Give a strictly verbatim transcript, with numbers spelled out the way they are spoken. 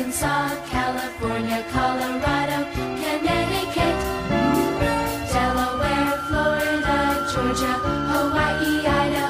Arkansas, California, Colorado, Connecticut, Delaware, Florida, Georgia, Hawaii, Idaho.